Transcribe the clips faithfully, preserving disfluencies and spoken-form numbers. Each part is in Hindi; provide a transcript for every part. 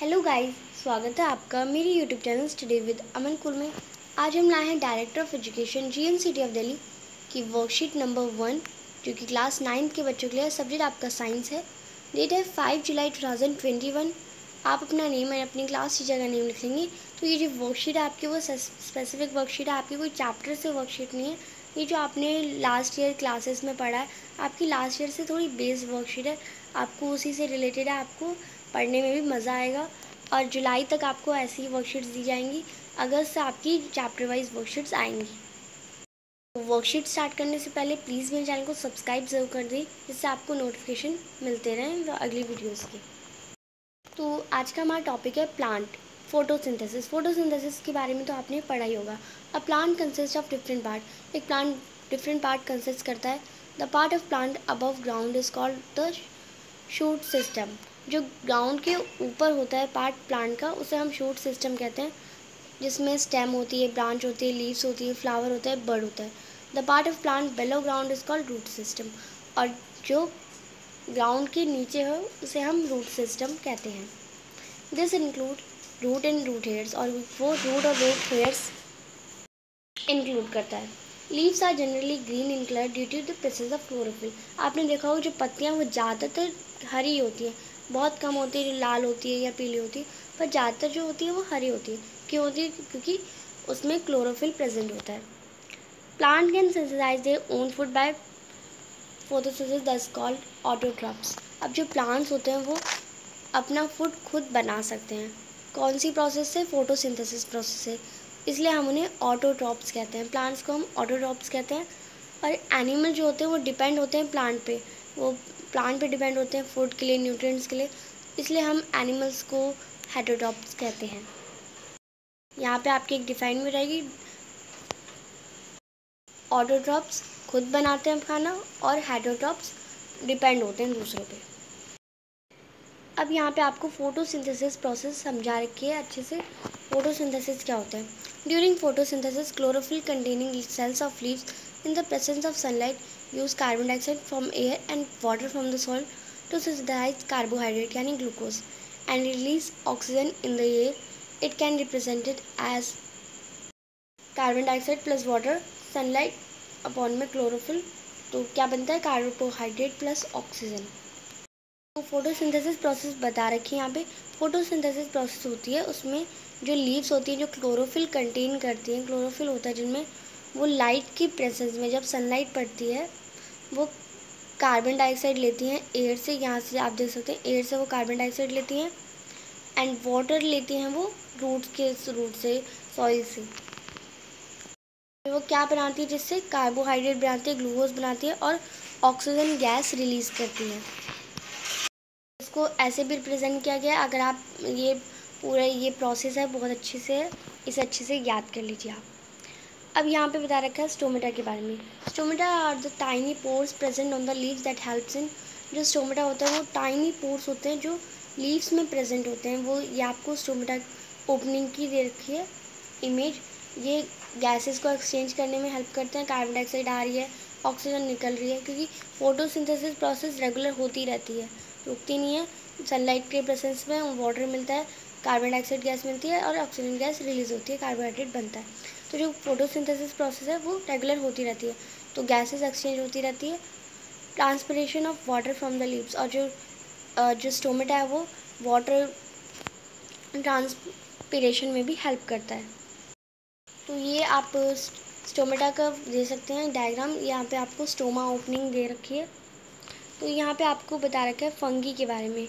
हेलो गाइस, स्वागत है आपका मेरी YouTube channel study with Aman cool में। आज हम लाए हैं director of education GM city of Delhi की वर्कशीट नंबर वन, जो कि क्लास नाइन्थ के बच्चों के लिए। सब्जेक्ट आपका साइंस है। डेट है पाँच जुलाई दो हज़ार इक्कीस। आप अपना नेम और अपनी क्लास टीचर का नेम लिखेंगे। तो ये जो वर्कशीट है आपकी, वो स्पेसिफिक वर्कशीट है आपकी, कोई चैप्टर से वर्कशीट नहीं है। ये जो आपने लास्ट ईयर क्लासेस में पढ़ा है, आपकी लास्ट ईयर से थोड़ी बेस वर्कशीट है, आपको उसी से रिलेटेड है। आपको पढ़ने में भी मज़ा आएगा। और जुलाई तक आपको ऐसी वर्कशीट्स दी जाएंगी। अगस्त से आपकी चैप्टर वाइज वर्कशीट्स आएंगी। वर्कशीट स्टार्ट करने से पहले प्लीज़ मेरे चैनल को सब्सक्राइब ज़रूर कर दें, जिससे आपको नोटिफिकेशन मिलते रहें तो अगली वीडियोस के। तो आज का हमारा टॉपिक है प्लांट फोटोसिंथेसिस। फोटोसिंथेसिस के बारे में तो आपने पढ़ा ही होगा। A plant consist of different part. एक प्लांट डिफरेंट पार्ट कंसिस्ट करता है। The part of plant above ground is called the shoot system. जो ग्राउंड के ऊपर होता है पार्ट प्लांट का, उसे हम शूट सिस्टम कहते हैं, जिसमें स्टेम होती है, ब्रांच होती है, लीव्स होती है, फ्लावर होता है, बड होता है। The part of plant below ground is called root system. और जो ग्राउंड के नीचे हो उसे हम रूट सिस्टम कहते हैं। This include root and root hairs. और वो रूट और रूट हेयर्स इंक्लूड करता है। Leaves are generally green in colour due to the presence of chlorophyll. आपने देखा हो जो पत्तियाँ वो ज़्यादातर हरी होती हैं, बहुत कम होती है जो लाल होती है या पीली होती है, पर ज़्यादातर जो होती है वो हरी होती है। क्यों होती है? क्योंकि उसमें क्लोरोफिल प्रेजेंट होता है। Plant can synthesize their own food by photosynthesis, that's called autotrophs. अब जो प्लांट्स होते हैं वो अपना फूड खुद बना सकते हैं। कौन सी प्रोसेस से? फोटोसिंथेसिस प्रोसेस से। इसलिए हम उन्हें ऑटोट्रॉप्स कहते हैं। प्लांट्स को हम ऑटोट्रॉप्स कहते हैं। और एनिमल जो होते हैं वो डिपेंड होते हैं प्लांट पे, वो प्लांट पे डिपेंड होते हैं फूड के लिए, न्यूट्रिएंट्स के लिए। इसलिए हम एनिमल्स को हेटेरोट्रॉप्स कहते हैं। यहाँ पे आपकी एक डिफाइन में रहेगी, ऑटोट्रॉप्स खुद बनाते हैं खाना और हेटेरोट्रॉप्स डिपेंड होते हैं दूसरों पे। अब यहाँ पे आपको फोटोसिंथेसिस प्रोसेस समझा रखी है अच्छे से। फोटोसिंथेसिस क्या होता है? During photosynthesis chlorophyll containing cells of leaves in the presence of sunlight use carbon dioxide from air and water from the soil to synthesize carbohydrate यानी glucose and release oxygen in the air. It can represent it as carbon dioxide plus water sunlight upon में chlorophyll। तो क्या बनता है? carbohydrate plus oxygen। तो photosynthesis process बता रखी है यहाँ पे। photosynthesis process होती है, उसमें जो leaves होती हैं जो chlorophyll contain करती हैं, chlorophyll होता है जिनमें, वो लाइट की प्रेजेंस में जब सनलाइट पड़ती है वो कार्बन डाइऑक्साइड लेती हैं एयर से। यहाँ से आप देख सकते हैं एयर से वो कार्बन डाइऑक्साइड लेती हैं एंड वाटर लेती हैं वो रूट्स के रूट से, सॉइल से। वो क्या बनाती है? जिससे कार्बोहाइड्रेट बनाती है, ग्लूकोज बनाती है और ऑक्सीजन गैस रिलीज करती है। इसको ऐसे भी रिप्रेजेंट किया गया। अगर आप ये पूरा ये प्रोसेस है बहुत अच्छे से, इसे अच्छे से याद कर लीजिए आप। अब यहाँ पे बता रखा है स्टोमेटा के बारे में। Stomata are the tiny pores present on the leaves that helps in. जो स्टोमेटा होता है वो टाइनी पोर्स होते हैं जो लीव्स में प्रेजेंट होते हैं। वो ये आपको स्टोमेटा ओपनिंग की दे रखी है इमेज। ये गैसेस को एक्सचेंज करने में हेल्प करते हैं। कार्बन डाइऑक्साइड आ रही है, ऑक्सीजन निकल रही है, क्योंकि फोटोसिंथेसिस प्रोसेस रेगुलर होती रहती है, रुकती नहीं है। सनलाइट के प्रेजेंस में वाटर मिलता है, कार्बन डाइऑक्साइड गैस मिलती है और ऑक्सीजन गैस रिलीज होती है, कार्बोहाइड्रेट बनता है। तो जो फोटोसिंथेसिस प्रोसेस है वो रेगुलर होती रहती है, तो गैसेस एक्सचेंज होती रहती है। Transpiration of water from the leaves. और जो जो स्टोमेटा है वो वाटर ट्रांसपिरेशन में भी हेल्प करता है। तो ये आप स्टोमेटा का दे सकते हैं डायग्राम। यहाँ पे आपको स्टोमा ओपनिंग दे रखी है। तो यहाँ पे आपको बता रखा है फंगी के बारे में।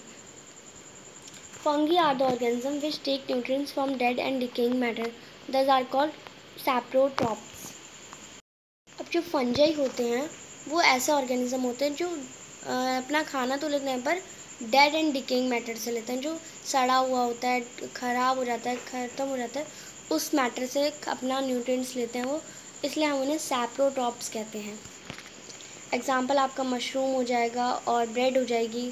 Fungi are the organism which take nutrients from dead and decaying matter, these are called saprotrophs. अब जो फंजाई होते हैं वो ऐसे ऑर्गेनिज्म होते हैं जो अपना खाना तो लेते हैं पर डेड एंड डिकेइंग मैटर से लेते हैं, जो सड़ा हुआ होता है, खराब हो जाता है, ख़त्म हो जाता है, उस मैटर से अपना न्यूट्रिएंट्स लेते हैं वो। इसलिए हम उन्हें सैप्रोट्रॉप्स कहते हैं। एग्जाम्पल आपका मशरूम हो जाएगा और ब्रेड हो जाएगी।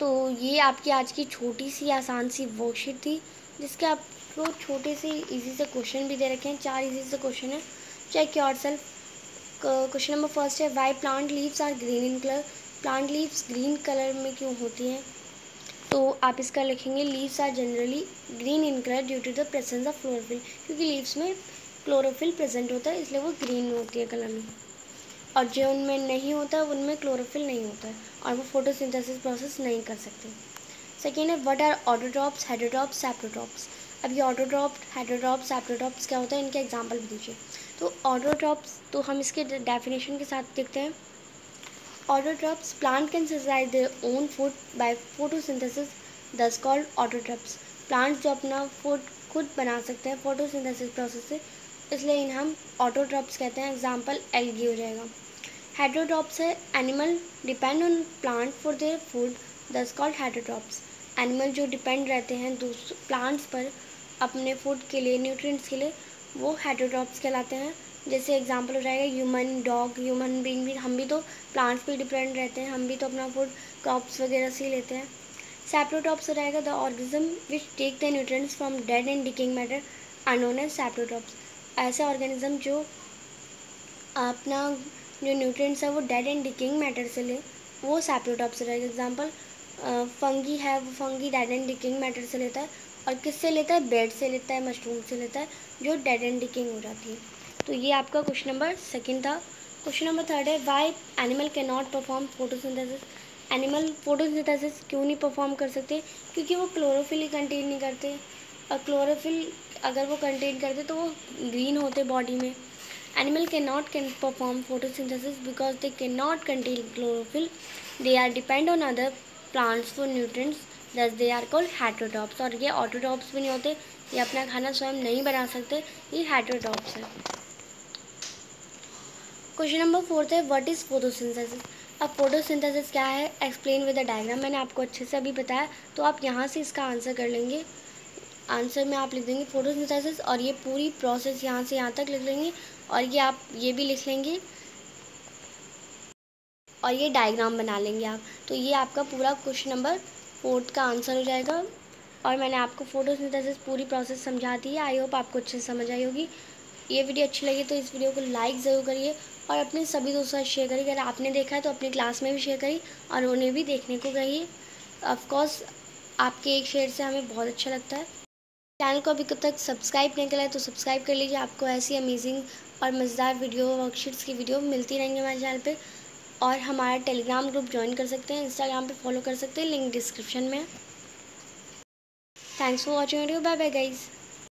तो ये आपकी आज की छोटी सी आसान सी वर्कशीट थी, जिसके आप लोग छोटे से इजी से क्वेश्चन भी दे रखे हैं। चार इजी से क्वेश्चन है। Check yourself. Question number first है, why plant leaves are green in colour. Plant leaves green colour में क्यों होती हैं? तो आप इसका लिखेंगे leaves are generally green in colour due to the presence of chlorophyll, क्योंकि लीव्स में क्लोरोफिल प्रेजेंट होता है इसलिए वो ग्रीन में होती है कलर में, और जो उनमें नहीं होता उनमें क्लोरोफिल नहीं होता है और वो फोटोसिंथेसिस प्रोसेस नहीं कर सकते। सेकेंड है what are autotrophs, heterotrophs, saprotrophs. अब ये ऑटोट्रॉप्स, हेटरोट्रॉप्स, सैप्रोट्रॉप्स क्या होता है, इनके एग्जाम्पल भी दीजिए। तो ऑटोट्रॉप्स तो हम इसके डेफिनेशन के साथ देखते हैं। Autotrophs, plant can synthesize their own food by photosynthesis, thus called autotrophs. Plants जो अपना फूड खुद बना सकते हैं photosynthesis प्रोसेस से, इसलिए इन्हें हम autotrophs कहते हैं। एग्जाम्पल एल्गी हो जाएगा। हेटरोट्रॉप्स है animal depend on plant for their food, thus called heterotrophs. Animal जो डिपेंड रहते हैं दूसरे प्लांट्स पर अपने फूड के लिए, न्यूट्रिएंट्स के लिए, वो हेटरोट्रॉप्स कहलाते हैं। जैसे एग्जाम्पल हो जाएगा ह्यूमन, डॉग। ह्यूमन बीइंग भी, हम भी तो प्लांट्स पे डिपेंड रहते हैं, हम भी तो अपना फूड क्रॉप्स वगैरह से ही लेते हैं। सैप्रोट्रॉप्स हो जाएगा the organism which take the nutrients from dead and decaying matter are known as saprotrophs. ऐसे ऑर्गेनिज्म जो अपना जो न्यूट्रिएंट्स है वो डेड एंड डिकेइंग मैटर से ले, वो सैप्रोट्रॉप्स हो जाएगा। एग्जाम्पल फंगी है, वो fungi dead and decaying matter से लेता है, और किससे लेता है, बेड से लेता है, मशरूम से लेता है जो डेड एंड डिकेइंग हो जाती है। तो ये आपका क्वेश्चन नंबर सेकंड था। क्वेश्चन नंबर थर्ड है why animal can not perform photosynthesis. Animal photosynthesis क्यों नहीं परफॉर्म कर सकते, क्योंकि वो क्लोरोफिल ही कंटेन नहीं करते, और क्लोरोफिल अगर वो कंटेन करते तो वो ग्रीन होते बॉडी में। Animal can not can perform photosynthesis because they can not contain chlorophyll, they are depend on other plants for nutrients, thus they are called heterotrophs. और ये ऑटोट्रॉप्स भी नहीं होते, ये अपना खाना स्वयं नहीं बना सकते, ये हेटरोट्रॉप्स है। क्वेश्चन नंबर फोर्थ है व्हाट इज़ फोटोसिंथेसिस। अब फोटोसिंथेसिस क्या है एक्सप्लेन विद द डायग्राम, मैंने आपको अच्छे से अभी बताया, तो आप यहाँ से इसका आंसर कर लेंगे। आंसर में आप लिख देंगे फोटोसिंथेसिस, और ये पूरी प्रोसेस यहाँ से यहाँ तक लिख लेंगे, और ये आप ये भी लिख लेंगे, और ये डायग्राम बना लेंगे आप। तो ये आपका पूरा क्वेश्चन नंबर फोर्थ का आंसर हो जाएगा। और मैंने आपको फोटोसिंथेसिस पूरी प्रोसेस समझा दी है। आई होप आपको अच्छे से समझ आई होगी। ये वीडियो अच्छी लगी तो इस वीडियो को लाइक ज़रूर करिए, और अपने सभी दोस्तों से शेयर करिए। अगर आपने देखा है तो अपने क्लास में भी शेयर करिए और उन्हें भी देखने को कहिए। ऑफकोर्स आपके एक शेयर से हमें बहुत अच्छा लगता है। चैनल को अभी कब तक सब्सक्राइब नहीं करा है तो सब्सक्राइब कर लीजिए। आपको ऐसी अमेजिंग और मज़ेदार वीडियो, वर्कशीट्स की वीडियो मिलती रहेंगी हमारे चैनल पर। और हमारा टेलीग्राम ग्रुप ज्वाइन कर सकते हैं, इंस्टाग्राम पर फॉलो कर सकते हैं, लिंक डिस्क्रिप्शन में। Thanks for watching video, bye bye guys.